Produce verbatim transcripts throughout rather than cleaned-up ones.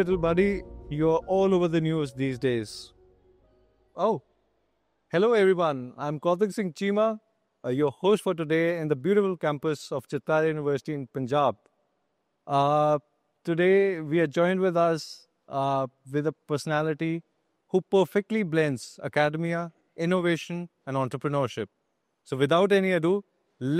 little buddy. You're all over the news these days. Oh, hello everyone. I'm Kothak Singh Chima, uh, your host for today in the beautiful campus of Chitkara University in Punjab. Uh, today, we are joined with us uh, with a personality who perfectly blends academia, innovation, and entrepreneurship. So without any ado,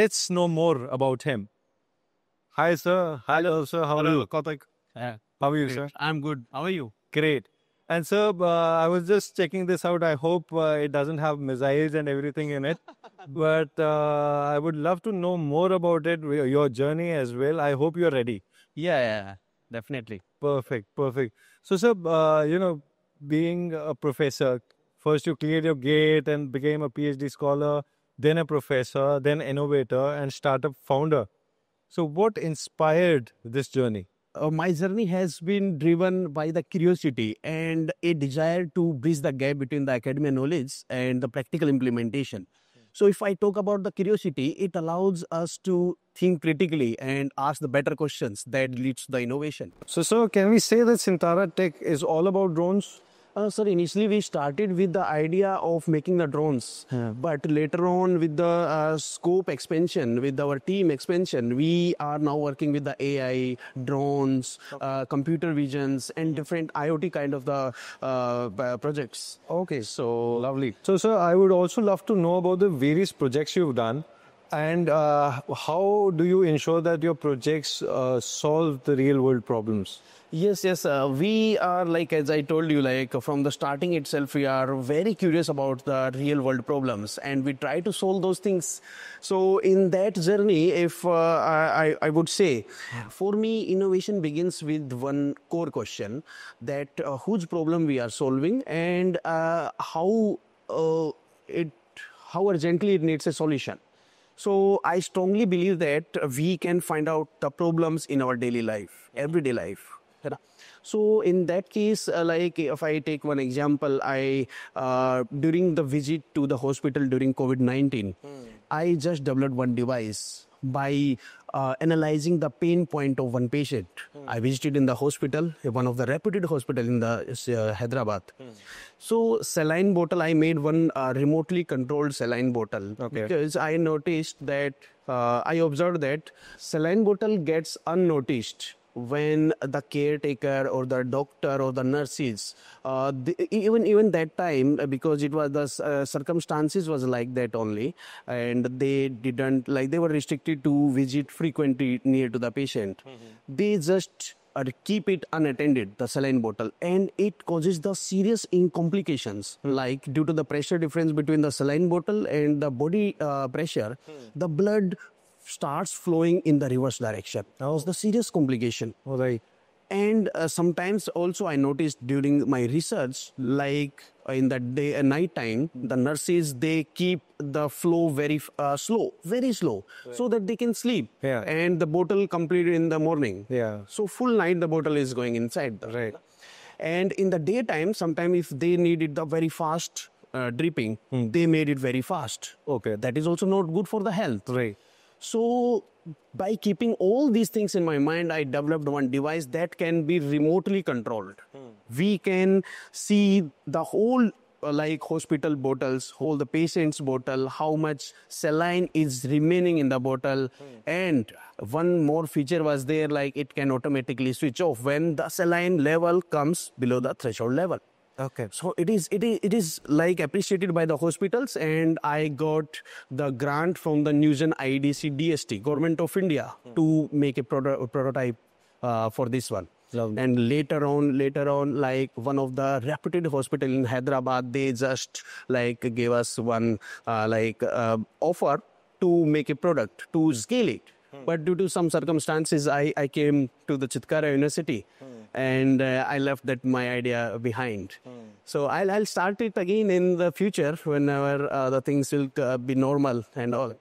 let's know more about him. Hi, sir. Hello, sir. How Hello. are you? Kothak. Yeah. How are you, Great. sir? I'm good. How are you? Great. And sir, uh, I was just checking this out. I hope uh, it doesn't have missiles and everything in it. But uh, I would love to know more about it, your journey as well. I hope you're ready. Yeah, yeah, definitely. Perfect, perfect. So, sir, uh, you know, being a professor, first you cleared your gate and became a PhD scholar, then a professor, then innovator and startup founder. So what inspired this journey? Uh, my journey has been driven by the curiosity and a desire to bridge the gap between the academia knowledge and the practical implementation. Mm. So if I talk about the curiosity, it allows us to think critically and ask the better questions that leads to the innovation. So, sir, can we say that Chitkara Tech is all about drones? Uh, sir, initially we started with the idea of making the drones, yeah. but later on with the uh, scope expansion, with our team expansion, we are now working with the A I, drones, okay. uh, computer visions and different IoT kind of the uh, projects. Okay, so lovely. So sir, I would also love to know about the various projects you've done and uh, how do you ensure that your projects uh, solve the real world problems? Yes, yes. Uh, we are like, as I told you, like from the starting itself, we are very curious about the real world problems and we try to solve those things. So in that journey, if uh, I, I would say, for me, innovation begins with one core question that uh, whose problem we are solving and uh, how uh, it, how urgently it needs a solution. So I strongly believe that we can find out the problems in our daily life, everyday life. So in that case, uh, like if I take one example, I uh, during the visit to the hospital during COVID nineteen, mm. I just developed one device by uh, analyzing the pain point of one patient. Mm. I visited in the hospital, one of the reputed hospital in the uh, Hyderabad. Mm. So saline bottle, I made one uh, remotely controlled saline bottle okay. because I noticed that, uh, I observed that saline bottle gets unnoticed when the caretaker or the doctor or the nurses, uh, the, even even that time, because it was the uh, circumstances was like that only, and they didn't like they were restricted to visit frequently near to the patient. Mm-hmm. They just uh, keep it unattended, the saline bottle, and it causes the serious complications. Mm-hmm. Like due to the pressure difference between the saline bottle and the body uh, pressure, mm-hmm. the blood starts flowing in the reverse direction. Oh. It's the serious complication. Oh, right. And uh, sometimes also I noticed during my research, like uh, in the day and uh, night time, the nurses, they keep the flow very uh, slow, very slow, right. so that they can sleep. Yeah. And the bottle completed in the morning. Yeah. So full night, the bottle is going inside. The, right. And in the daytime, sometimes if they needed the very fast uh, dripping, hmm. they made it very fast. Okay. That is also not good for the health. Right. So by keeping all these things in my mind, I developed one device that can be remotely controlled. Mm. We can see the whole uh, like hospital bottles, whole the patient's bottle, how much saline is remaining in the bottle. Mm. And one more feature was there, like it can automatically switch off when the saline level comes below the threshold level. Okay. So it is, it is, it is like appreciated by the hospitals, and I got the grant from the News and I D C D S T, Government of India, mm. to make a, proto a prototype uh, for this one. Lovely. And later on, later on, like one of the reputed hospital in Hyderabad, they just like gave us one uh, like uh, offer to make a product to scale it. Mm. But due to some circumstances, I, I came to the Chitkara University. Mm. And uh, I left that my idea behind. Mm. So I'll, I'll start it again in the future whenever uh, the things will uh, be normal and all.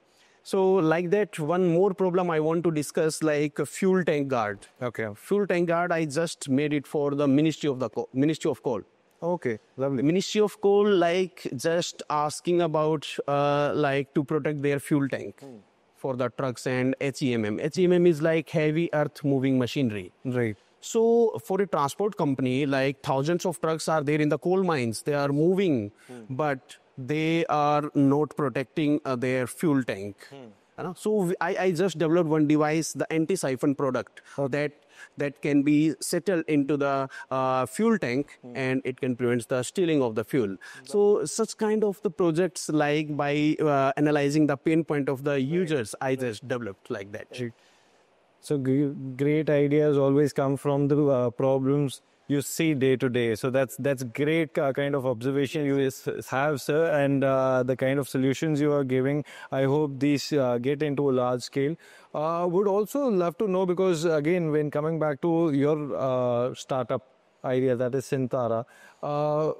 So like that, one more problem I want to discuss, like a fuel tank guard. Okay. Fuel tank guard, I just made it for the Ministry of the Co Ministry of Coal. Okay, lovely. Ministry of Coal, like just asking about uh, like to protect their fuel tank. Mm. For the trucks and H E M M. H E M M is like heavy earth moving machinery. Right. So for a transport company, like thousands of trucks are there in the coal mines. They are moving, hmm. but they are not protecting uh, their fuel tank. Hmm. Uh, so I, I just developed one device, the anti-siphon product, okay. that that can be settled into the uh, fuel tank, mm. and it can prevent the stealing of the fuel. Mm-hmm. So such kind of the projects, like by uh, analyzing the pain point of the right. users, I right. just developed like that. Right. So great ideas always come from the uh, problems you see day to day. So that's that's great uh, kind of observation you is, have, sir, and uh, the kind of solutions you are giving. I hope these uh, get into a large scale. I uh, would also love to know, because again, when coming back to your uh, startup idea, that is Chitkara, uh,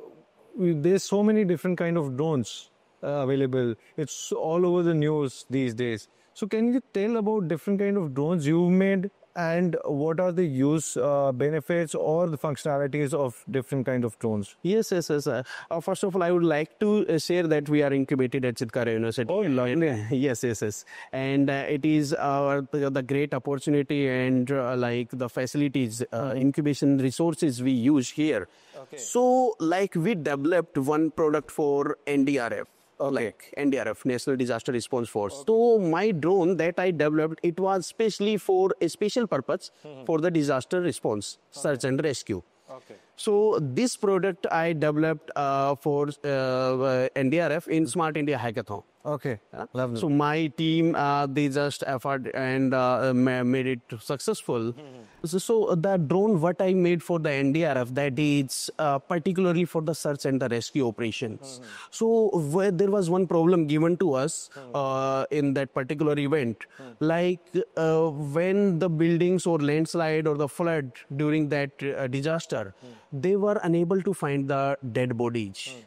there's so many different kind of drones uh, available. It's all over the news these days. So can you tell about different kind of drones you've made? And what are the use uh, benefits or the functionalities of different kind of drones? Yes, yes, yes. Uh, first of all, I would like to uh, share that we are incubated at Chitkara University. Oh, yeah. Yes, yes, yes. And uh, it is uh, the, the great opportunity and uh, like the facilities, uh, incubation resources we use here. Okay. So like we developed one product for N D R F. Okay. Like N D R F, National Disaster Response Force. Okay. So my drone that I developed, it was specially for a special purpose, mm-hmm. for the disaster response, okay. search and rescue. Okay. So this product I developed uh, for uh, N D R F in Smart India Hackathon. Okay, yeah. Lovely. So my team, uh, they just effort and uh, made it successful. Mm-hmm. So, so the drone what I made for the N D R F, that is uh, particularly for the search and the rescue operations. Mm-hmm. So where there was one problem given to us, mm-hmm. uh, in that particular event, mm-hmm. like uh, when the buildings or landslide or the flood during that uh, disaster, mm-hmm. they were unable to find the dead bodies, mm-hmm.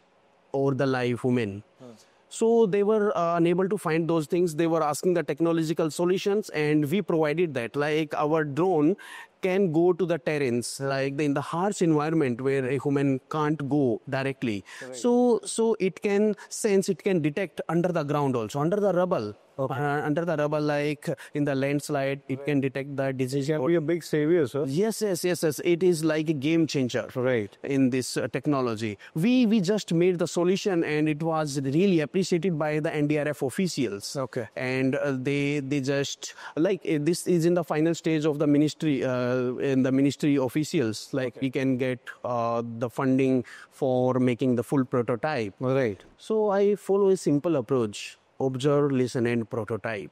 or the live women. Mm-hmm. So they were uh, unable to find those things. They were asking the technological solutions, and we provided that. Like our drone can go to the terrains, like the, in the harsh environment where a human can't go directly. Right. So, so it can sense, it can detect under the ground also, under the rubble. Okay. Uh, under the rubble, like in the landslide, it right. can detect the disease. It can be a big savior, sir. Yes, yes, yes, yes. It is like a game changer. Right. In this uh, technology, we we just made the solution, and it was really appreciated by the N D R F officials. Okay. And uh, they they just like uh, this is in the final stage of the ministry uh, in the ministry officials. Like okay. we can get uh, the funding for making the full prototype. Right. So I follow a simple approach. Observe, listen, and prototype.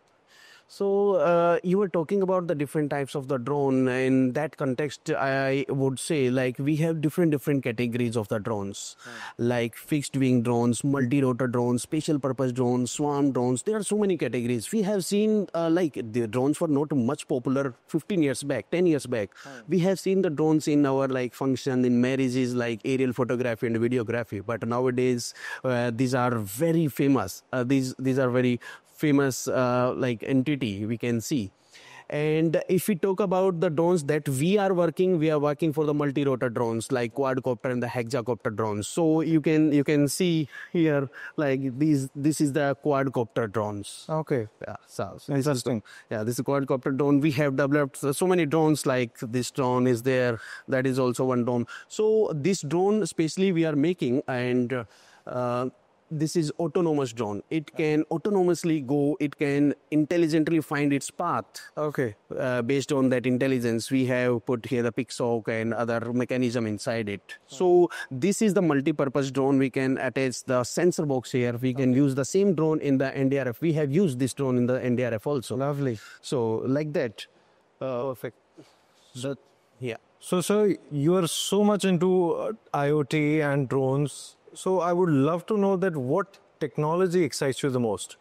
So uh, you were talking about the different types of the drone. In that context, I would say like we have different different categories of the drones, mm. like fixed wing drones, multi-rotor drones, special purpose drones, swarm drones. There are so many categories. We have seen uh, like the drones were not much popular fifteen years back, ten years back. Mm. We have seen the drones in our like function in marriages, like aerial photography and videography. But nowadays, uh, these are very famous. Uh, these these are very famous uh, like entity we can see. And if we talk about the drones that we are working, we are working for the multi-rotor drones like quadcopter and the hexacopter drones. So you can you can see here like these. This is the quadcopter drones. Okay. Yeah. So, so interesting. Yeah. This is quadcopter drone. We have developed so many drones. Like this drone is there. That is also one drone. So this drone, especially, we are making and. Uh, This is autonomous drone. It can autonomously go. It can intelligently find its path. Okay. Uh, based on that intelligence, we have put here the Pixhawk and other mechanism inside it. Okay. So this is the multi-purpose drone. We can attach the sensor box here. We can okay. use the same drone in the N D R F. We have used this drone in the N D R F also. Lovely. So like that. Uh, Perfect. So, yeah. So, sir, you are so much into uh, IoT and drones. So I would love to know that what technology excites you the most?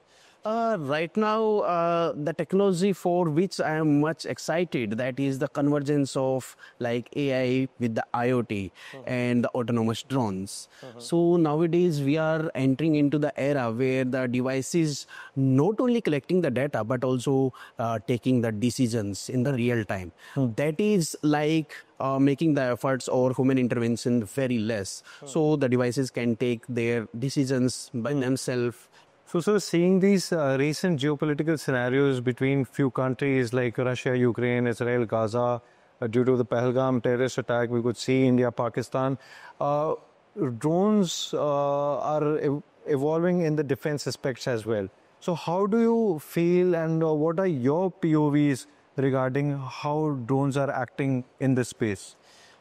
Uh, right now, uh, the technology for which I am much excited, that is the convergence of like A I with the IoT, uh-huh. and the autonomous drones. Uh-huh. So nowadays we are entering into the era where the devices not only collecting the data, but also uh, taking the decisions in the real time. Uh-huh. That is like Uh, making the efforts or human intervention very less. Hmm. So the devices can take their decisions by hmm. themselves. So, so seeing these uh, recent geopolitical scenarios between few countries like Russia, Ukraine, Israel, Gaza, uh, due to the Pahalgam terrorist attack, we could see India, Pakistan. Uh, drones uh, are ev evolving in the defense aspects as well. So how do you feel, and uh, what are your P O Vs regarding how drones are acting in this space?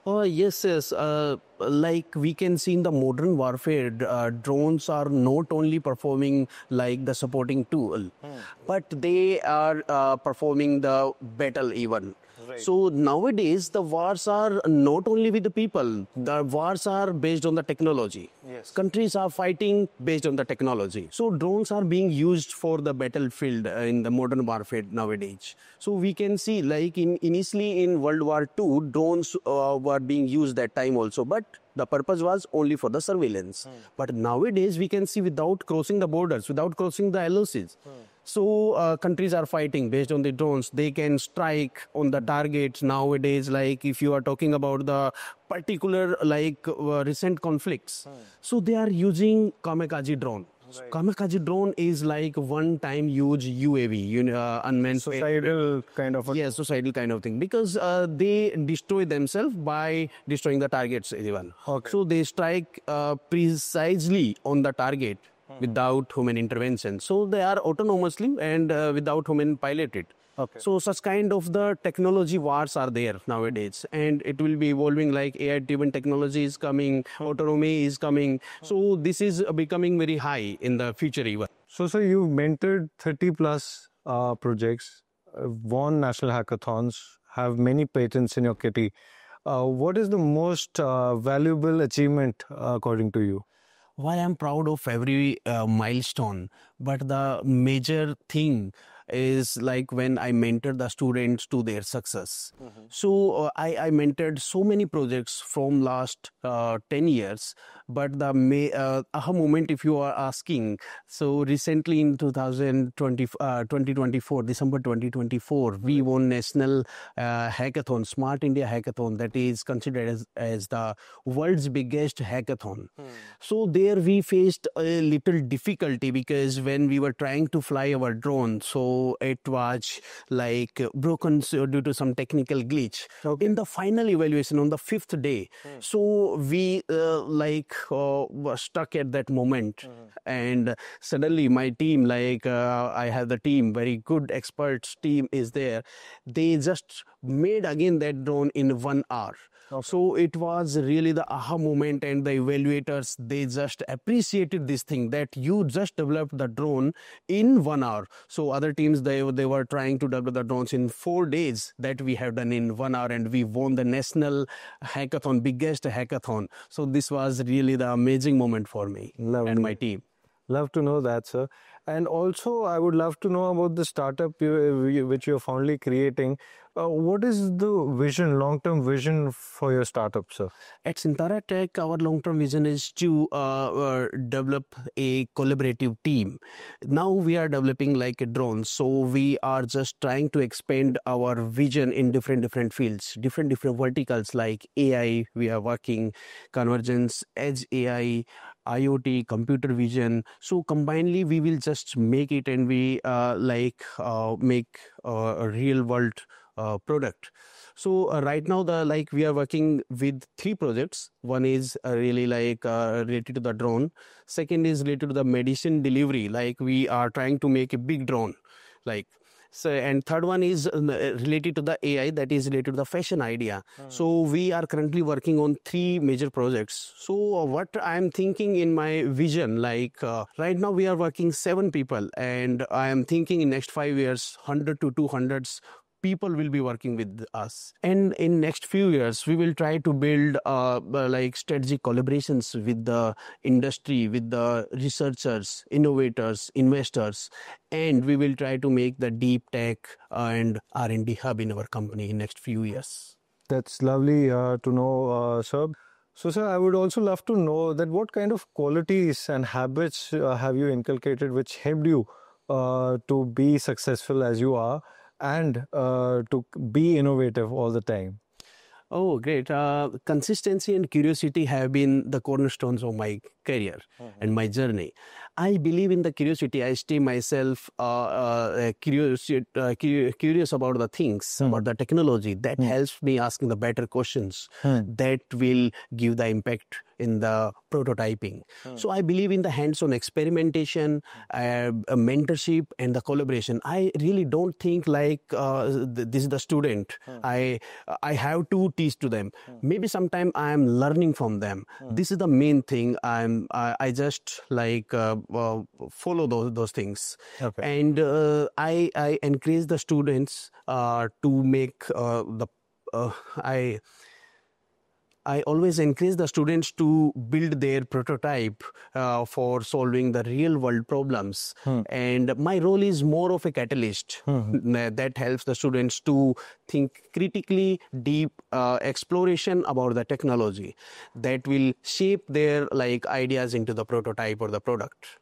Oh, yes, yes. Uh, like we can see in the modern warfare, uh, drones are not only performing like the supporting tool, mm. but they are uh, performing the battle even. Right. So nowadays, the wars are not only with the people, the wars are based on the technology. Yes. Countries are fighting based on the technology. So drones are being used for the battlefield in the modern warfare nowadays. So we can see, like in initially in World War Two, drones uh, were being used that time also, but the purpose was only for the surveillance. Hmm. But nowadays, we can see without crossing the borders, without crossing the L O Cs. Hmm. So uh, countries are fighting based on the drones. They can strike on the targets nowadays, like if you are talking about the particular like uh, recent conflicts. Hmm. So they are using kamikaze drone. So kamikaze drone is like one-time huge U A V, you know, uh, unmanned societal kind of a yeah, societal kind of thing, because uh, they destroy themselves by destroying the targets even. Okay. So they strike uh, precisely on the target hmm. without human intervention. So they are autonomously and uh, without human piloted. Okay. So such kind of the technology wars are there nowadays, and it will be evolving like A I-driven technology is coming, autonomy is coming. So this is becoming very high in the future even. So, sir, you've mentored thirty plus uh, projects, uh, won national hackathons, have many patents in your kitty. Uh, what is the most uh, valuable achievement uh, according to you? While I'm proud of every uh, milestone, but the major thing is like when I mentored the students to their success. Mm-hmm. So uh, I, I mentored so many projects from last uh, ten years, but the may, uh, aha moment, if you are asking, so recently in two thousand twenty, uh, twenty twenty-four, December twenty twenty-four, mm-hmm. we won national uh, hackathon, Smart India Hackathon, that is considered as, as the world's biggest hackathon. Mm-hmm. So there we faced a little difficulty, because when we were trying to fly our drone, so it was like broken due to some technical glitch. Okay. In the final evaluation on the fifth day, mm. so we uh, like uh, were stuck at that moment, mm. and suddenly my team, like uh, I have the team, very good experts team is there. They just made again that drone in one hour. Okay. So it was really the aha moment, and the evaluators, they just appreciated this thing that you just developed the drone in one hour. So other teams, they, they were trying to develop the drones in four days that we have done in one hour, and we won the national hackathon, biggest hackathon. So this was really the amazing moment for me love and me. my team. Love to know that, sir. And also, I would love to know about the startup you, which you're fondly creating. Uh, what is the vision, long-term vision for your startup, sir? At Chitkara Tech, our long-term vision is to uh, uh, develop a collaborative team. Now we are developing like a drone, so we are just trying to expand our vision in different different fields, different different verticals like A I. We are working convergence, edge A I, I O T, computer vision. So combinedly, we will just make it, and we uh, like uh, make uh, a real-world Uh, product. So uh, right now, the like we are working with three projects. One is uh, really like uh, related to the drone. Second is related to the medicine delivery. Like we are trying to make a big drone, like. So, and third one is related to the A I, that is related to the fashion idea. Mm. So we are currently working on three major projects. So what I'm thinking in my vision, like uh, right now we are working seven people, and I am thinking in next five years, one hundred to two hundred people will be working with us. And in next few years, we will try to build uh, like strategic collaborations with the industry, with the researchers, innovators, investors, and we will try to make the deep tech and R and D hub in our company in next few years. That's lovely uh, to know, uh, sir. So, sir, I would also love to know that what kind of qualities and habits uh, have you inculcated which helped you uh, to be successful as you are, and uh, to be innovative all the time? Oh, great. Uh, consistency and curiosity have been the cornerstones of my career mm-hmm. and my journey. I believe in the curiosity. I stay myself uh, uh, curious, uh, curious about the things, mm. about the technology. That mm. helps me asking the better questions. Mm. That will give the impact in the prototyping. Mm. So I believe in the hands-on experimentation, uh, mentorship, and the collaboration. I really don't think like uh, th this is the student. Mm. I I have to teach to them. Mm. Maybe sometime I am learning from them. Mm. This is the main thing. I'm I, I just like uh, uh, follow those those things. Okay. And uh, I I encourage the students uh, to make uh, the uh, I. I always encourage the students to build their prototype uh, for solving the real world problems. Hmm. And my role is more of a catalyst hmm. that helps the students to think critically, deep uh, exploration about the technology that will shape their like ideas into the prototype or the product.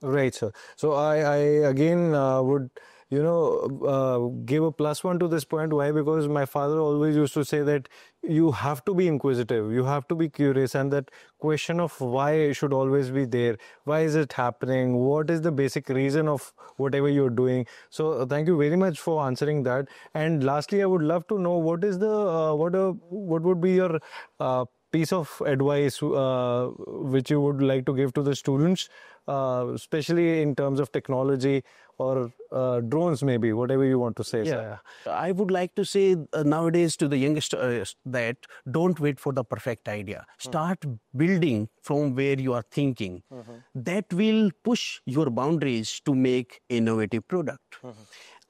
Right, sir. So I, I again uh, would... you know, uh, give a plus one to this point. Why? Because my father always used to say that you have to be inquisitive, you have to be curious, and that question of why should always be there. Why is it happening? What is the basic reason of whatever you're doing? So thank you very much for answering that. And lastly, I would love to know what is the, uh, what, a, what would be your uh, piece of advice uh, which you would like to give to the students, uh, especially in terms of technology or uh, drones, maybe, whatever you want to say. Yeah. Sir, I would like to say uh, nowadays to the youngest uh, that don't wait for the perfect idea. Start mm-hmm. building from where you are thinking. Mm-hmm. That will push your boundaries to make innovative product. Mm-hmm.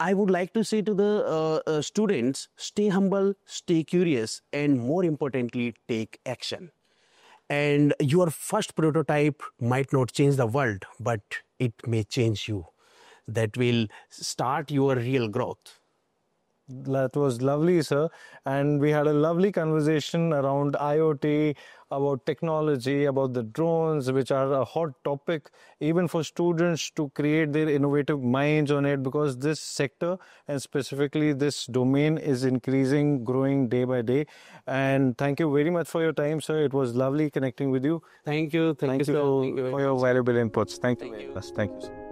I would like to say to the uh, uh, students, stay humble, stay curious, and more importantly, take action. And your first prototype might not change the world, but it may change you. That will start your real growth. That was lovely, sir. And we had a lovely conversation around IoT, about technology, about the drones, which are a hot topic, even for students to create their innovative minds on it, because this sector and specifically this domain is increasing, growing day by day. And thank you very much for your time, sir. It was lovely connecting with you. Thank you. Thank, thank you, you, so thank you for your valuable inputs. Thank, thank you. you. Thank you, sir.